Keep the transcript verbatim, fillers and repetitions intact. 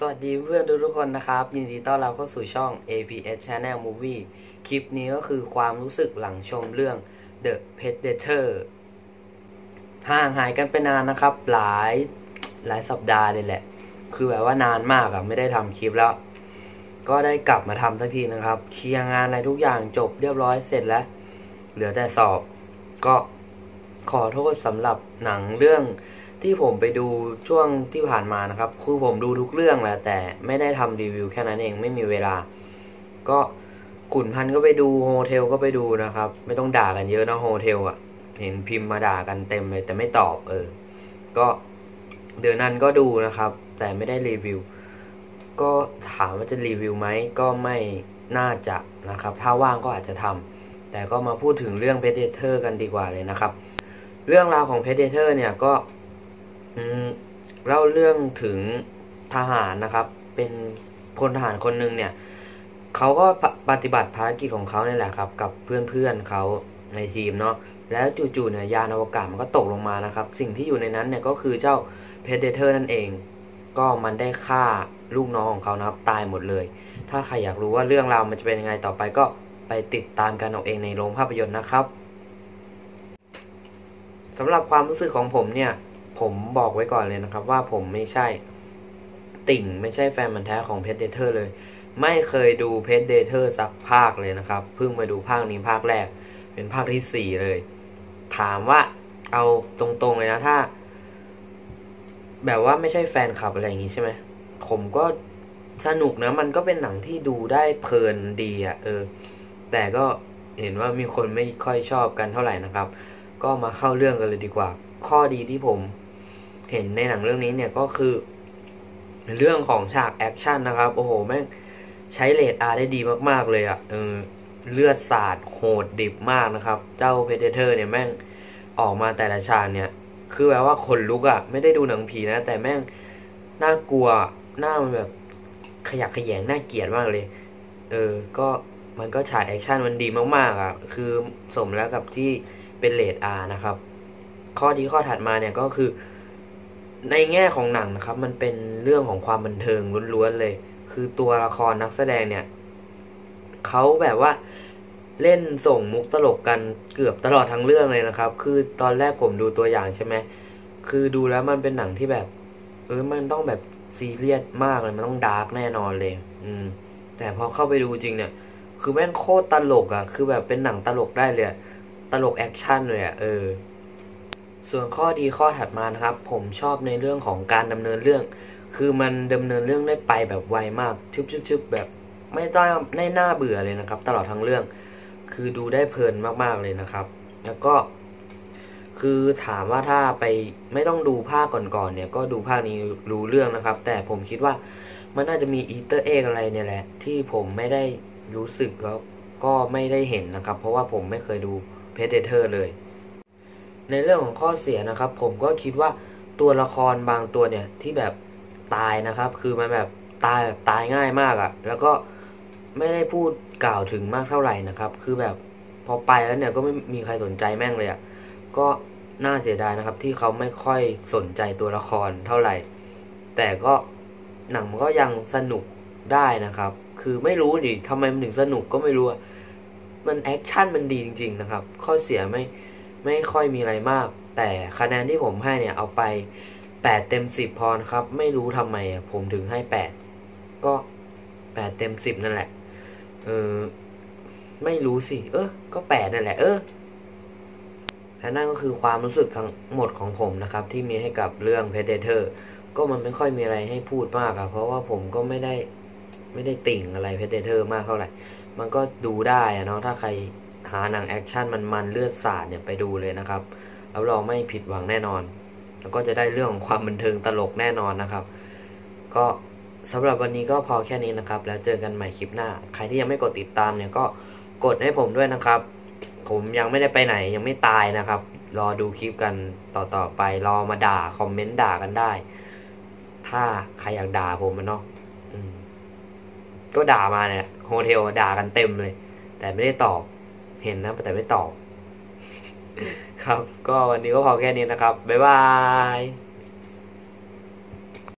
สวัสดีเพื่อนทุกคนนะครับยินดีต้อนรับเข้าสู่ช่อง เอ พี เอส Channel Movie คลิปนี้ก็คือความรู้สึกหลังชมเรื่อง The Predator ห่างหายกันไปนานนะครับหลายหลายสัปดาห์เลยแหละคือแบบว่านานมากอะไม่ได้ทำคลิปแล้วก็ได้กลับมาทำสักทีนะครับเคลียร์งานอะไรทุกอย่างจบเรียบร้อยเสร็จแล้วเหลือแต่สอบก็ขอโทษสำหรับหนังเรื่องที่ผมไปดูช่วงที่ผ่านมานะครับคือผมดูทุกเรื่องแหละแต่ไม่ได้ทำรีวิวแค่นั้นเองไม่มีเวลาก็ขุนพันธุ์ก็ไปดูโฮเทลก็ไปดูนะครับไม่ต้องด่ากันเยอะนะโฮเทลอ่ะเห็นพิมพ์มาด่ากันเต็มเลยแต่ไม่ตอบเออก็เดือนนั้นก็ดูนะครับแต่ไม่ได้รีวิวก็ถามว่าจะรีวิวไหมก็ไม่น่าจะนะครับถ้าว่างก็อาจจะทำแต่ก็มาพูดถึงเรื่อง Predator กันดีกว่าเลยนะครับเรื่องราวของ Predator เนี่ยก็เล่าเรื่องถึงทหารนะครับเป็นพลทหารคนหนึ่งเนี่ยเขาก็ปฏิบัติภารกิจของเขาเนี่ยแหละครับกับเพื่อนๆเขาในทีมเนาะแล้วจู่ๆเนี่ยยานอวกาศมันก็ตกลงมานะครับสิ่งที่อยู่ในนั้นเนี่ยก็คือเจ้า Predator นั่นเองก็มันได้ฆ่าลูกน้องของเขานะครับตายหมดเลยถ้าใครอยากรู้ว่าเรื่องราวมันจะเป็นยังไงต่อไปก็ไปติดตามกันเอาเองในโรงภาพยนตร์นะครับสำหรับความรู้สึกของผมเนี่ยผมบอกไว้ก่อนเลยนะครับว่าผมไม่ใช่ติ่งไม่ใช่แฟนมันแท้ของ Predator เลยไม่เคยดู Predator สักภาคเลยนะครับเพิ่งมาดูภาคนี้ภาคแรกเป็นภาคที่สี่เลยถามว่าเอาตรงๆเลยนะถ้าแบบว่าไม่ใช่แฟนคลับอะไรอย่างงี้ใช่ไหมผมก็สนุกนะมันก็เป็นหนังที่ดูได้เพลินดีอ่ะเออแต่ก็เห็นว่ามีคนไม่ค่อยชอบกันเท่าไหร่นะครับก็มาเข้าเรื่องกันเลยดีกว่าข้อดีที่ผมเห็นในหนังเรื่องนี้เนี่ยก็คือเรื่องของฉากแอคชั่นนะครับโอ้โหแม่งใช้เรท อาร์ ได้ดีมากๆเลยอ่ะเออเลือดสาดโหดดิบมากนะครับเจ้า Predator เนี่ยแม่งออกมาแต่ละฉากเนี่ยคือแบบว่าขนลุกอ่ะไม่ได้ดูหนังผีนะแต่แม่งน่ากลัวหน้ามันแบบขยักขยงน่าเกลียดมากเลยเออก็มันก็ฉากแอคชั่นมันดีมากๆอ่ะคือสมแล้วกับที่เป็นเรท อาร์ นะครับข้อดีข้อถัดมาเนี่ยก็คือในแง่ของหนังนะครับมันเป็นเรื่องของความบันเทิงล้วนๆเลยคือตัวละครนักแสดงเนี่ยเขาแบบว่าเล่นส่งมุกตลกกันเกือบตลอดทั้งเรื่องเลยนะครับคือตอนแรกผมดูตัวอย่างใช่ไหมคือดูแล้วมันเป็นหนังที่แบบเออมันต้องแบบซีเรียสมากเลยมันต้องดาร์กแน่นอนเลยอืมแต่พอเข้าไปดูจริงเนี่ยคือแม่งโคตรตลกอ่ะคือแบบเป็นหนังตลกได้เลยตลกแอคชั่นเลยอ่ะเออส่วนข้อดีข้อถัดมานะครับผมชอบในเรื่องของการดำเนินเรื่องคือมันดำเนินเรื่องได้ไปแบบไวมากชึบๆแบบไม่ต้องไม่น่าเบื่อเลยนะครับตลอดทั้งเรื่องคือดูได้เพลินมากๆเลยนะครับแล้วก็คือถามว่าถ้าไปไม่ต้องดูภาคก่อนๆเนี่ยก็ดูภาคนี้รู้เรื่องนะครับแต่ผมคิดว่ามันน่าจะมีอีเตอร์เอ็กอะไรเนี่ยแหละที่ผมไม่ได้รู้สึกแล้วก็ไม่ได้เห็นนะครับเพราะว่าผมไม่เคยดู Predator เลยในเรื่องของข้อเสียนะครับผมก็คิดว่าตัวละครบางตัวเนี่ยที่แบบตายนะครับคือมันแบบตายแบบตายง่ายมากอะแล้วก็ไม่ได้พูดกล่าวถึงมากเท่าไหร่นะครับคือแบบพอไปแล้วเนี่ยก็ไม่มีใครสนใจแม่งเลยอะก็น่าเสียดายนะครับที่เขาไม่ค่อยสนใจตัวละครเท่าไหร่แต่ก็หนังมันก็ยังสนุกได้นะครับคือไม่รู้ดิทำไมมันถึงสนุกก็ไม่รู้มันแอคชั่นมันดีจริงๆนะครับข้อเสียไม่ไม่ค่อยมีอะไรมากแต่คะแนนที่ผมให้เนี่ยเอาไปแปดเต็มสิบพอครับไม่รู้ทำไมผมถึงให้แปดก็แปดเต็มสิบนั่นแหละเออไม่รู้สิเออก็แปดนั่นแหละเออและนั่นก็คือความรู้สึกทั้งหมดของผมนะครับที่มีให้กับเรื่อง Predator ก็มันไม่ค่อยมีอะไรให้พูดมากอะเพราะว่าผมก็ไม่ได้ไม่ได้ติ่งอะไร Predator มากเท่าไหร่มันก็ดูได้อะเนาะถ้าใครหาหนังแอคชั่นมันมันเลือดสาดเนี่ยไปดูเลยนะครับแล้วเราไม่ผิดหวังแน่นอนแล้วก็จะได้เรื่องของความบันเทิงตลกแน่นอนนะครับก็สำหรับวันนี้ก็พอแค่นี้นะครับแล้วเจอกันใหม่คลิปหน้าใครที่ยังไม่กดติดตามเนี่ยก็กดให้ผมด้วยนะครับผมยังไม่ได้ไปไหนยังไม่ตายนะครับรอดูคลิปกันต่อต่อไปรอมาด่าคอมเมนต์ด่ากันได้ถ้าใครอยากด่าผมเนาะก็ด่ามาเนี่ยโฮเทลด่ากันเต็มเลยแต่ไม่ได้ตอบเห็นนะแต่ไม่ตอบครับก็วันนี้ก็พอแค่นี้นะครับบ๊ายบาย